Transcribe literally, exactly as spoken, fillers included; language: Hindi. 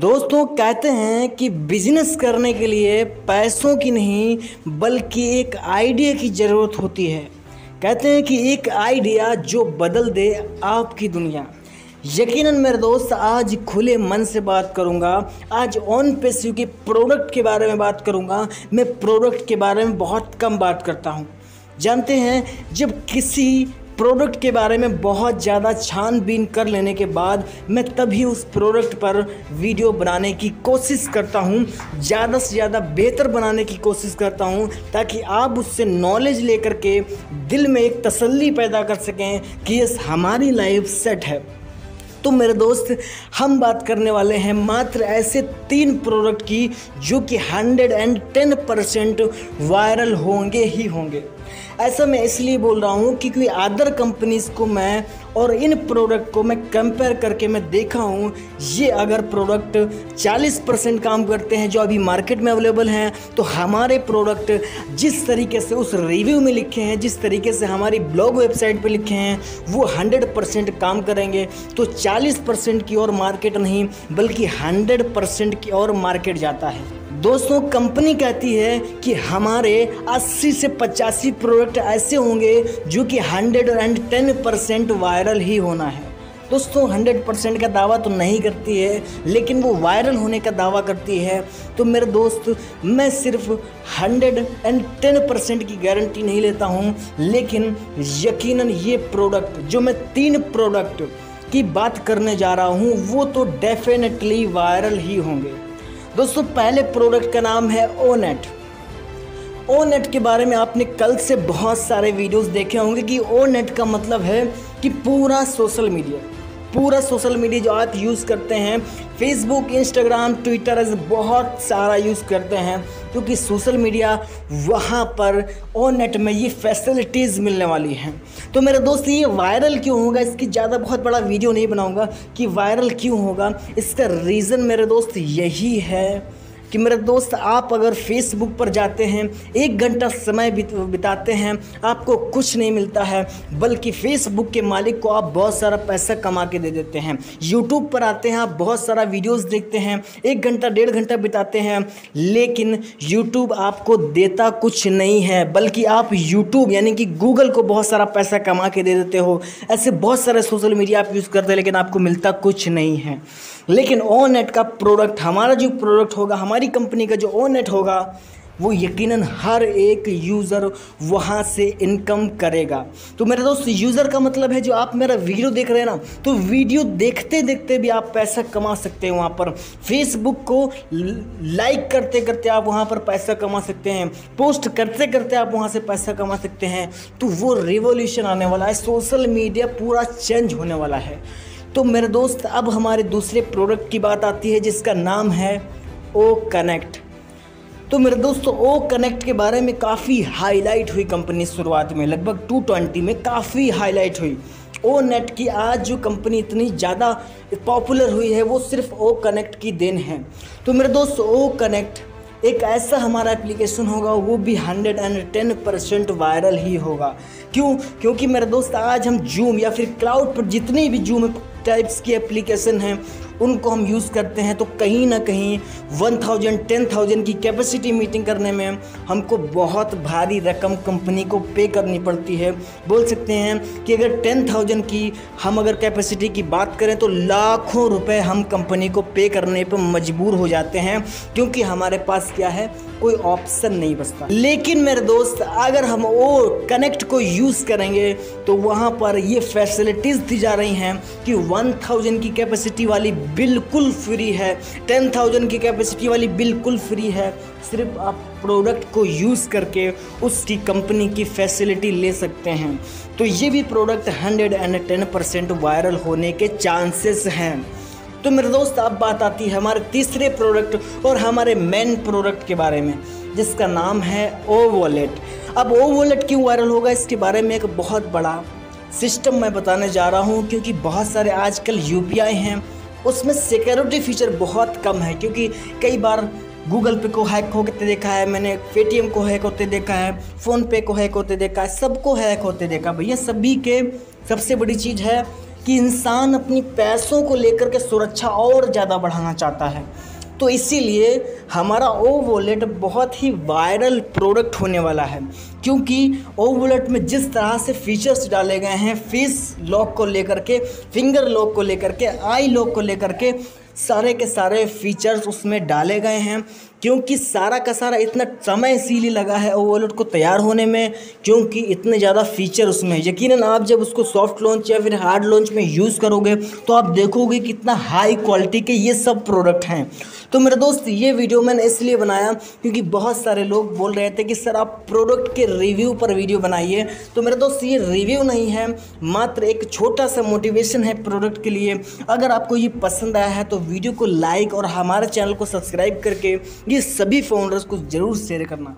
दोस्तों कहते हैं कि बिजनेस करने के लिए पैसों की नहीं बल्कि एक आइडिया की ज़रूरत होती है। कहते हैं कि एक आइडिया जो बदल दे आपकी दुनिया। यकीनन मेरे दोस्त, आज खुले मन से बात करूंगा। आज ऑनपैसिव के प्रोडक्ट के बारे में बात करूंगा। मैं प्रोडक्ट के बारे में बहुत कम बात करता हूं। जानते हैं, जब किसी प्रोडक्ट के बारे में बहुत ज़्यादा छानबीन कर लेने के बाद मैं तभी उस प्रोडक्ट पर वीडियो बनाने की कोशिश करता हूँ, ज़्यादा से ज़्यादा बेहतर बनाने की कोशिश करता हूँ, ताकि आप उससे नॉलेज लेकर के दिल में एक तसल्ली पैदा कर सकें कि यस, हमारी लाइफ सेट है। तो मेरे दोस्त, हम बात करने वाले हैं मात्र ऐसे तीन प्रोडक्ट की जो कि hundred and ten percent viral होंगे ही होंगे। ऐसा मैं इसलिए बोल रहा हूँ क्योंकि अदर कंपनीज़ को मैं और इन प्रोडक्ट को मैं कंपेयर करके मैं देखा हूँ, ये अगर प्रोडक्ट चालीस परसेंट काम करते हैं जो अभी मार्केट में अवेलेबल हैं, तो हमारे प्रोडक्ट जिस तरीके से उस रिव्यू में लिखे हैं, जिस तरीके से हमारी ब्लॉग वेबसाइट पे लिखे हैं, वो हंड्रेड परसेंट काम करेंगे। तो चालीस परसेंट की ओर मार्केट नहीं बल्कि हंड्रेड परसेंट की ओर मार्केट जाता है। दोस्तों, कंपनी कहती है कि हमारे अस्सी से पचासी प्रोडक्ट ऐसे होंगे जो कि hundred and ten percent viral ही होना है। दोस्तों, हंड्रेड परसेंट का दावा तो नहीं करती है, लेकिन वो वायरल होने का दावा करती है। तो मेरे दोस्त, मैं सिर्फ हंड्रेड एंड टेन परसेंट की गारंटी नहीं लेता हूँ, लेकिन यकीनन ये प्रोडक्ट, जो मैं तीन प्रोडक्ट की बात करने जा रहा हूँ, वो तो डेफिनेटली वायरल ही होंगे। दोस्तों, पहले प्रोडक्ट का नाम है ओ-नेट। ओ-नेट के बारे में आपने कल से बहुत सारे वीडियोस देखे होंगे कि ओ-नेट का मतलब है कि पूरा सोशल मीडिया। पूरा सोशल मीडिया जो आप यूज़ करते हैं, फेसबुक, इंस्टाग्राम, ट्विटर, बहुत सारा यूज़ करते हैं, क्योंकि सोशल मीडिया वहाँ पर ओ-नेट में ये फैसिलिटीज़ मिलने वाली हैं। तो मेरे दोस्त, ये वायरल क्यों होगा, इसकी ज़्यादा बहुत बड़ा वीडियो नहीं बनाऊंगा कि वायरल क्यों होगा। इसका रीज़न मेरे दोस्त यही है कि मेरे दोस्त, आप अगर फेसबुक पर जाते हैं, एक घंटा समय बिताते हैं, आपको कुछ नहीं मिलता है, बल्कि फेसबुक के मालिक को आप बहुत सारा पैसा कमा के दे देते हैं। यूट्यूब पर आते हैं, आप बहुत सारा वीडियोस देखते हैं, एक घंटा डेढ़ घंटा बिताते हैं, लेकिन यूट्यूब आपको देता कुछ नहीं है, बल्कि आप यूट्यूब यानी कि गूगल को बहुत सारा पैसा कमा के दे देते हो। ऐसे बहुत सारे सोशल मीडिया आप यूज़ करते हैं, लेकिन आपको मिलता कुछ नहीं है। लेकिन ओ-नेट का प्रोडक्ट, हमारा जो प्रोडक्ट होगा, हमारी कंपनी का जो ओ-नेट होगा, वो यकीनन हर एक यूज़र वहाँ से इनकम करेगा। तो मेरे दोस्त, यूज़र का मतलब है जो आप मेरा वीडियो देख रहे हैं ना, तो वीडियो देखते देखते भी आप पैसा कमा सकते हैं। वहाँ पर फेसबुक को लाइक करते करते आप वहाँ पर पैसा कमा सकते हैं, पोस्ट करते करते आप वहाँ से पैसा कमा सकते हैं। तो वो रिवोल्यूशन आने वाला है, सोशल मीडिया पूरा चेंज होने वाला है। तो मेरे दोस्त, अब हमारे दूसरे प्रोडक्ट की बात आती है जिसका नाम है ओ-कनेक्ट। तो मेरे दोस्तों, ओ-कनेक्ट के बारे में काफ़ी हाईलाइट हुई कंपनी शुरुआत में, लगभग दो सौ बीस में काफ़ी हाईलाइट हुई। ओ-नेट की आज जो कंपनी इतनी ज़्यादा पॉपुलर हुई है, वो सिर्फ ओ-कनेक्ट की देन है। तो मेरे दोस्त, ओ-कनेक्ट एक ऐसा हमारा एप्लीकेशन होगा, वो भी hundred and ten percent viral ही होगा। क्यों? क्योंकि मेरे दोस्त, आज हम जूम या फिर क्लाउड पर जितनी भी जूम टाइप्स की एप्लीकेशन हैं, उनको हम यूज़ करते हैं, तो कहीं ना कहीं वन थाउजेंड, टेन थाउजेंड की कैपेसिटी मीटिंग करने में हमको बहुत भारी रकम कंपनी को पे करनी पड़ती है। बोल सकते हैं कि अगर टेन थाउजेंड की हम अगर कैपेसिटी की बात करें, तो लाखों रुपए हम कंपनी को पे करने पर मजबूर हो जाते हैं, क्योंकि हमारे पास क्या है, कोई ऑप्शन नहीं बचता। लेकिन मेरे दोस्त, अगर हम ओ-कनेक्ट को यूज़ करेंगे, तो वहाँ पर ये फैसिलिटीज़ दी जा रही हैं कि वन थाउजेंड की कैपेसिटी वाली बिल्कुल फ्री है, टेन थाउजेंड की कैपेसिटी वाली बिल्कुल फ्री है। सिर्फ आप प्रोडक्ट को यूज़ करके उसकी कंपनी की फैसिलिटी ले सकते हैं। तो ये भी product hundred and ten percent viral होने के चांसेस हैं। तो मेरे दोस्त, अब बात आती है हमारे तीसरे प्रोडक्ट और हमारे मेन प्रोडक्ट के बारे में, जिसका नाम है ओ-वॉलेट। अब ओ-वॉलेट क्यों वायरल होगा, इसके बारे में एक बहुत बड़ा सिस्टम मैं बताने जा रहा हूँ, क्योंकि बहुत सारे आजकल यूपीआई हैं, उसमें सिक्योरिटी फ़ीचर बहुत कम है, क्योंकि कई बार गूगल पे को हैक होते देखा है मैंने, पेटीएम को हैक होते देखा है, फ़ोन पे को हैक होते देखा है, सबको हैक होते देखा। भैया, सभी के सबसे बड़ी चीज़ है कि इंसान अपनी पैसों को लेकर के सुरक्षा और ज़्यादा बढ़ाना चाहता है। तो इसीलिए हमारा ओ वॉलेट बहुत ही वायरल प्रोडक्ट होने वाला है, क्योंकि ओ वॉलेट में जिस तरह से फीचर्स डाले गए हैं, फेस लॉक को लेकर के, फिंगर लॉक को लेकर के, आई लॉक को लेकर के, सारे के सारे फीचर्स उसमें डाले गए हैं। क्योंकि सारा का सारा इतना समय इसीलिए लगा है ओ वॉलेट को तैयार होने में, क्योंकि इतने ज़्यादा फीचर उसमें है। यकीनन आप जब उसको सॉफ्ट लॉन्च या फिर हार्ड लॉन्च में यूज़ करोगे तो आप देखोगे कितना हाई क्वालिटी के ये सब प्रोडक्ट हैं। तो मेरे दोस्त, ये वीडियो मैंने इसलिए बनाया क्योंकि बहुत सारे लोग बोल रहे थे कि सर आप प्रोडक्ट के रिव्यू पर वीडियो बनाइए। तो मेरे दोस्त, ये रिव्यू नहीं है, मात्र एक छोटा सा मोटिवेशन है प्रोडक्ट के लिए। अगर आपको ये पसंद आया है तो वीडियो को लाइक और हमारे चैनल को सब्सक्राइब करके ये सभी फाउंडर्स को ज़रूर शेयर करना।